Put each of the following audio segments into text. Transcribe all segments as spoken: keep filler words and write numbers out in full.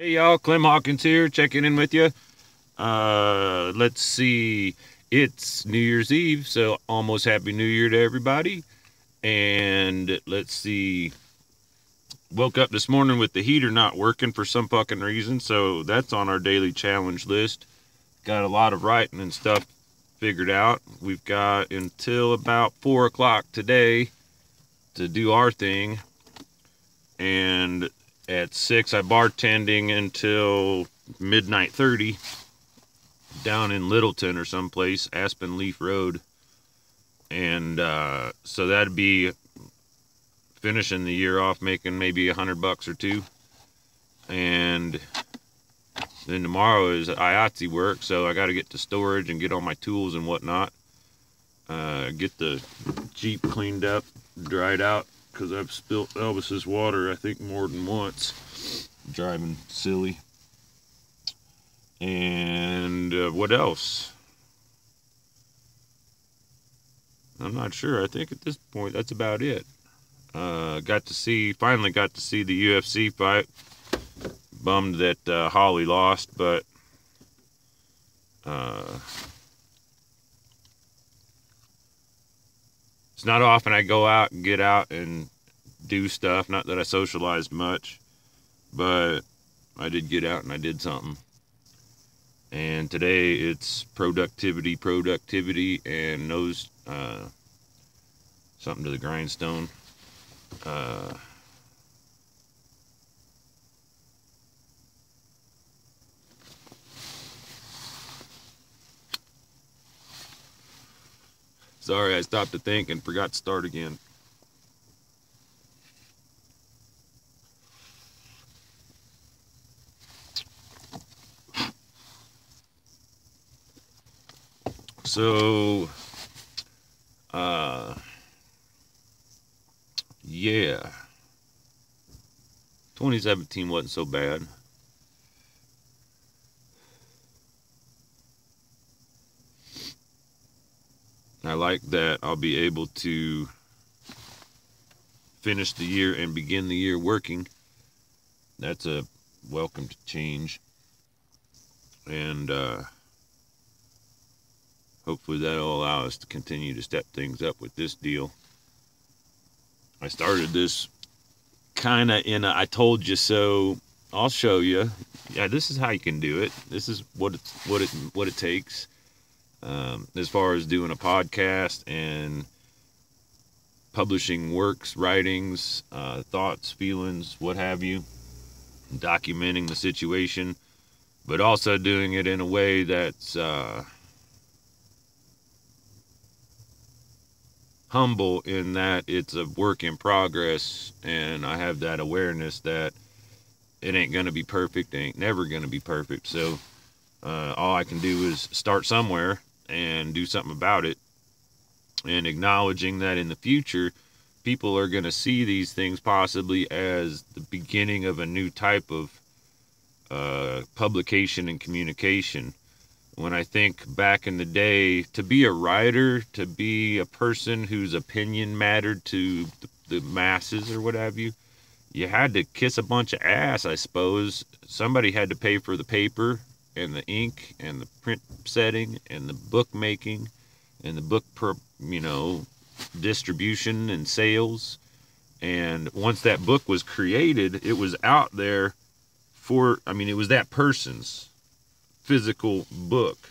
Hey y'all, Clem Hawkins here, checking in with you. Uh, let's see, it's New Year's Eve, so almost Happy New Year to everybody. And let's see, woke up this morning with the heater not working for some fucking reason, so that's on our daily challenge list. Got a lot of writing and stuff figured out. We've got until about four o'clock today to do our thing. And at six, I bartending until midnight thirty down in Littleton or someplace, Aspen Leaf Road. And uh, so that'd be finishing the year off making maybe a hundred bucks or two. And then tomorrow is I A T S E work, so I got to get to storage and get all my tools and whatnot. Uh, get the Jeep cleaned up, dried out, because I've spilt Elvis's water, I think, more than once. Driving silly. And uh, what else? I'm not sure. I think at this point, that's about it. Uh, got to see, finally got to see the U F C fight. Bummed that uh, Holly lost, but... Uh, It's not often I go out and get out and do stuff. Not that I socialized much, but I did get out and I did something. And today it's productivity, productivity, and nose, uh, something to the grindstone. Uh, Sorry, I stopped to think and forgot to start again. So, uh, yeah, twenty seventeen wasn't so bad. I like that I'll be able to finish the year and begin the year working. That's a welcome to change. And uh, hopefully that'll allow us to continue to step things up with this deal. I started this kind of in a I told you so, I'll show you. Yeah, this is how you can do it. This is what it, what it, what it takes. Um, as far as doing a podcast and publishing works, writings, uh, thoughts, feelings, what have you, documenting the situation, but also doing it in a way that's uh, humble in that it's a work in progress, and I have that awareness that it ain't going to be perfect, it ain't never going to be perfect, so uh, all I can do is start somewhere and do something about it, and acknowledging that in the future people are going to see these things possibly as the beginning of a new type of uh, publication and communication. When I think back in the day, to be a writer, to be a person whose opinion mattered to the, the masses or what have you, you had to kiss a bunch of ass, I suppose. Somebody had to pay for the paper and the ink and the print setting and the book making and the book per, you know, distribution and sales. And once that book was created, it was out there for, I mean, it was that person's physical book.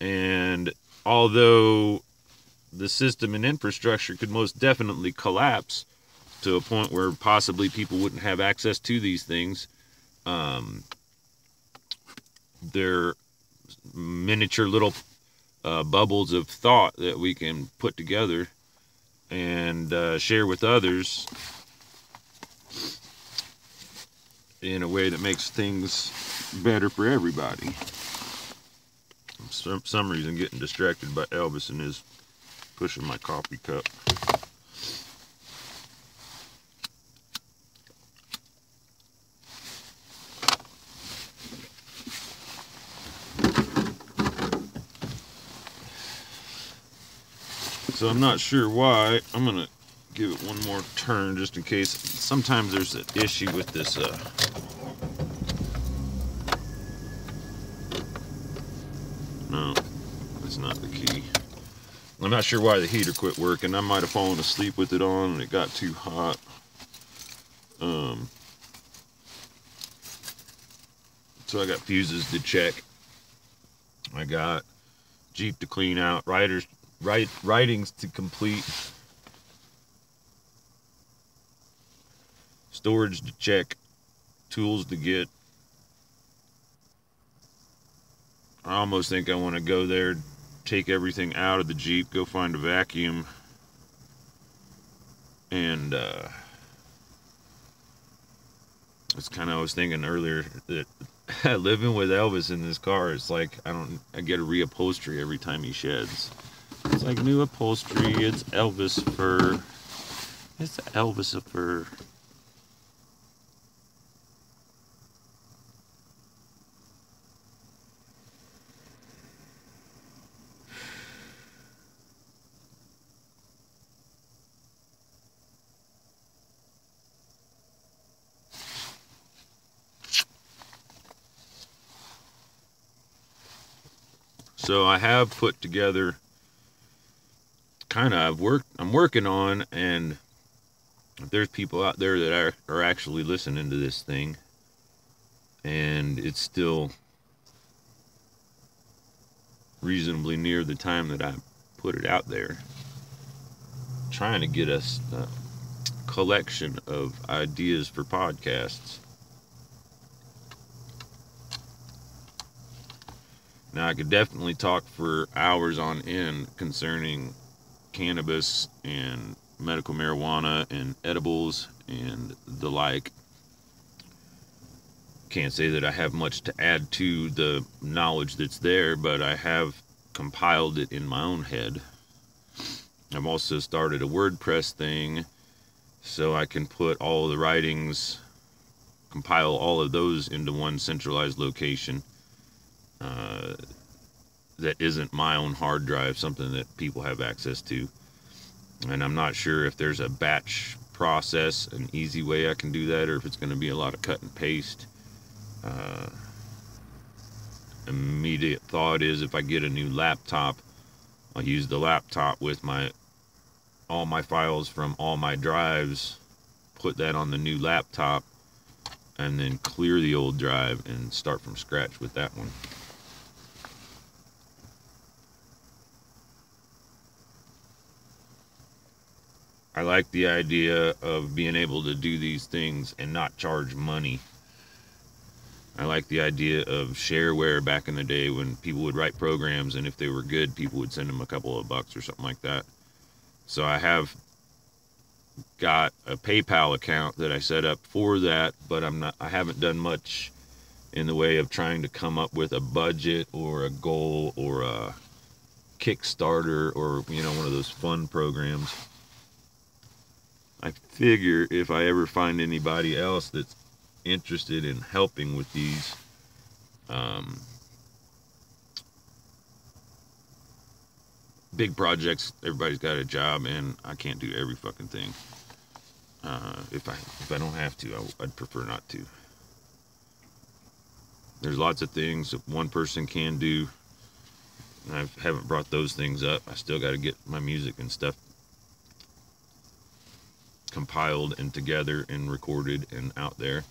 And although the system and infrastructure could most definitely collapse to a point where possibly people wouldn't have access to these things, um, they're miniature little uh, bubbles of thought that we can put together and uh, share with others in a way that makes things better for everybody. For some reason, getting distracted by Elvis and his pushing my coffee cup. So I'm not sure why. I'm gonna give it one more turn just in case. Sometimes there's an issue with this uh, No, that's not the key. I'm not sure why the heater quit working. I might have fallen asleep with it on and it got too hot. Um, so I got fuses to check. I got Jeep to clean out, riders, write, writings to complete, storage to check, tools to get. I almost think I want to go there, take everything out of the Jeep, go find a vacuum, and uh, it's kind of, I was thinking earlier that living with Elvis in this car, it's like I don't, I get a reupholstery every time he sheds. It's like new upholstery. It's Elvis fur. It's Elvis fur. So I have put together, kind of, I've worked, I'm working on, and if there's people out there that are, are actually listening to this thing, and it's still reasonably near the time that I put it out there, I'm trying to get us a collection of ideas for podcasts. Now, I could definitely talk for hours on end concerning cannabis and medical marijuana and edibles and the like. Can't say that I have much to add to the knowledge that's there, but I have compiled it in my own head. I've also started a WordPress thing so I can put all the writings, compile all of those into one centralized location. Uh, that isn't my own hard drive, something that people have access to. And I'm not sure if there's a batch process, an easy way I can do that, or if it's going to be a lot of cut and paste. Uh, immediate thought is if I get a new laptop, I'll use the laptop with my all my files from all my drives, put that on the new laptop, and then clear the old drive and start from scratch with that one. I like the idea of being able to do these things and not charge money. I like the idea of shareware back in the day when people would write programs, and if they were good, people would send them a couple of bucks or something like that. So I have got a PayPal account that I set up for that, but I'm not, I haven't done much in the way of trying to come up with a budget or a goal or a Kickstarter or, you know, one of those fun programs. I figure if I ever find anybody else that's interested in helping with these, um, big projects, everybody's got a job, and I can't do every fucking thing. Uh, if I if I don't have to, I, I'd prefer not to. There's lots of things that one person can do, and I haven't brought those things up. I still got to get my music and stuff compiled and together and recorded and out there.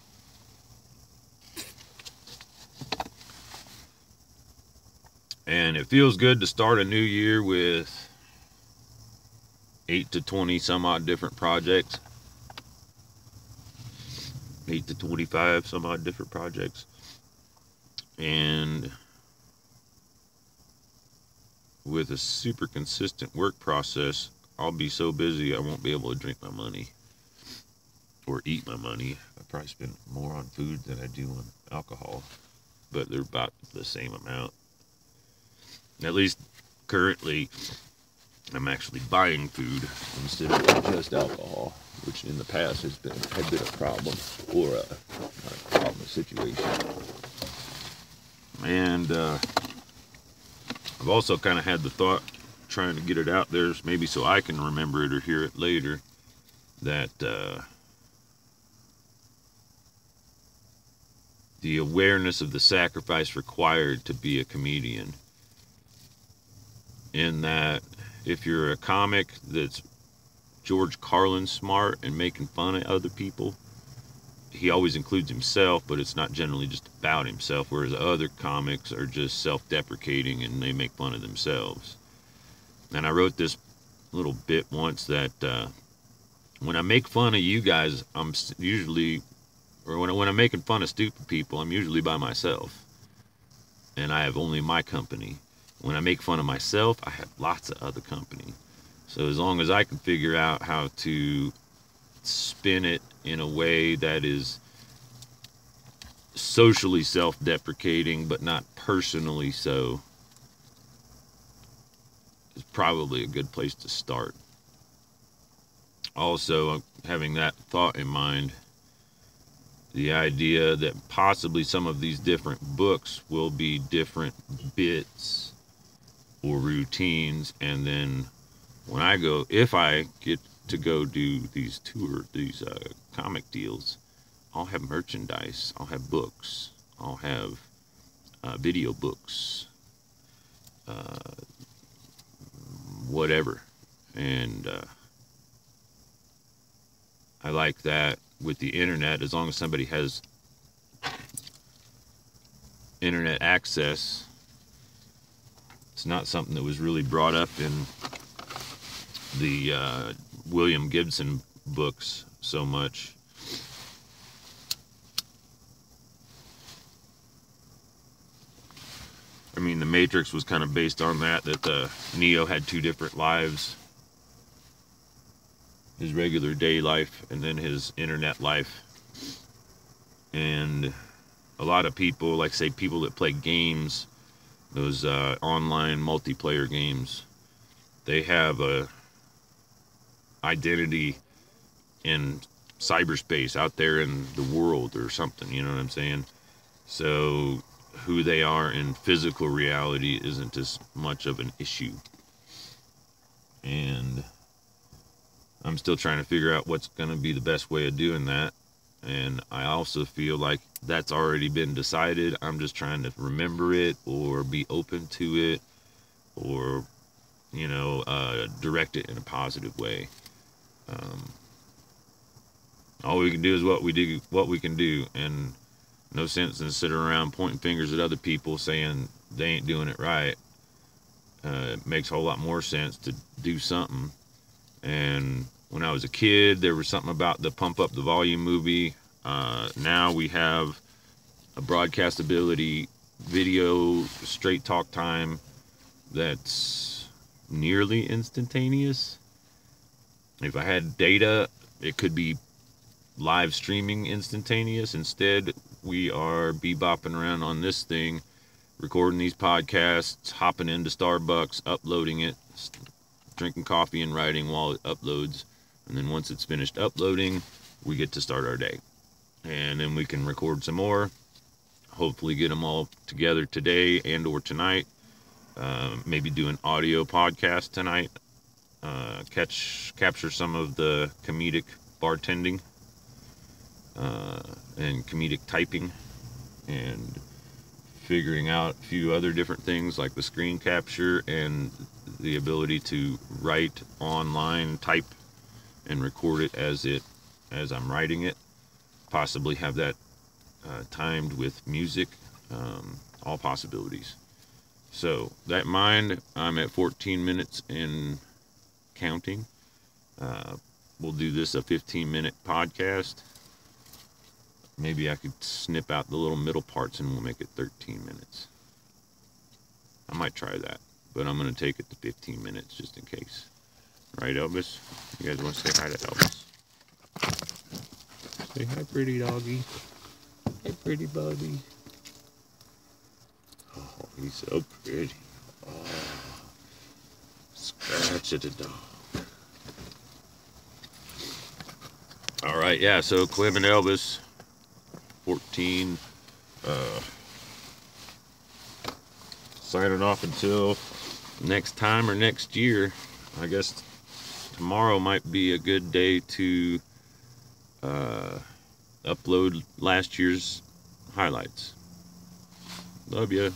And it feels good to start a new year with eight to twenty some odd different projects, eight to twenty-five some odd different projects, and with a super consistent work process. I'll be so busy I won't be able to drink my money or eat my money. I probably spend more on food than I do on alcohol, but they're about the same amount. At least currently, I'm actually buying food instead of just alcohol, which in the past has been, had been a problem, or a, a problem situation. And uh, I've also kind of had the thought, trying to get it out there, maybe so I can remember it or hear it later, that uh, the awareness of the sacrifice required to be a comedian in that if you're a comic that's George Carlin smart and making fun of other people, he always includes himself, but it's not generally just about himself, whereas other comics are just self-deprecating and they make fun of themselves. And I wrote this little bit once that uh, when I make fun of you guys, I'm usually, or when, I, when I'm making fun of stupid people, I'm usually by myself. And I have only my company. When I make fun of myself, I have lots of other company. So as long as I can figure out how to spin it in a way that is socially self-deprecating, but not personally so, is probably a good place to start. Also, having that thought in mind, the idea that possibly some of these different books will be different bits or routines, and then when I go, if I get to go do these tour, these uh, comic deals, I'll have merchandise, I'll have books, I'll have uh, video books, uh, whatever. And uh, I like that with the internet, as long as somebody has internet access. It's not something that was really brought up in the uh, William Gibson books so much. I mean, The Matrix was kind of based on that, that the Neo had two different lives. His regular day life and then his internet life. And a lot of people, like say people that play games, those uh, online multiplayer games, they have a identity in cyberspace out there in the world or something, you know what I'm saying? So who they are in physical reality isn't as much of an issue. And I'm still trying to figure out what's going to be the best way of doing that. And I also feel like that's already been decided. I'm just trying to remember it or be open to it, or, you know, uh, direct it in a positive way. Um, all we can do is what we do, what we can do, and no sense in sitting around pointing fingers at other people saying they ain't doing it right. Uh, it makes a whole lot more sense to do something. And when I was a kid, there was something about the Pump Up the Volume movie. Uh, now we have a broadcastability video straight talk time that's nearly instantaneous. If I had data, it could be live streaming instantaneous. Instead, we are bebopping around on this thing, recording these podcasts, hopping into Starbucks, uploading it, drinking coffee and writing while it uploads. And then once it's finished uploading, we get to start our day. And then we can record some more, hopefully get them all together today and or tonight. Uh, maybe do an audio podcast tonight. Uh, catch, capture some of the comedic bartending. Uh, and comedic typing, and figuring out a few other different things like the screen capture and the ability to write online, type and record it as it as I'm writing it. Possibly have that uh, timed with music. Um, all possibilities. So that in mind, I'm at fourteen minutes and counting. Uh, we'll do this a fifteen minute podcast. Maybe I could snip out the little middle parts and we'll make it thirteen minutes. I might try that, but I'm going to take it to fifteen minutes just in case. Right, Elvis? You guys want to say hi to Elvis? Say hi, pretty doggy. Hey, pretty buddy. Oh, he's so pretty. Oh, scratch at the dog. All right, yeah, so Clem and Elvis... fourteen, uh, signing off until next time or next year. I guess tomorrow might be a good day to uh, upload last year's highlights. Love ya.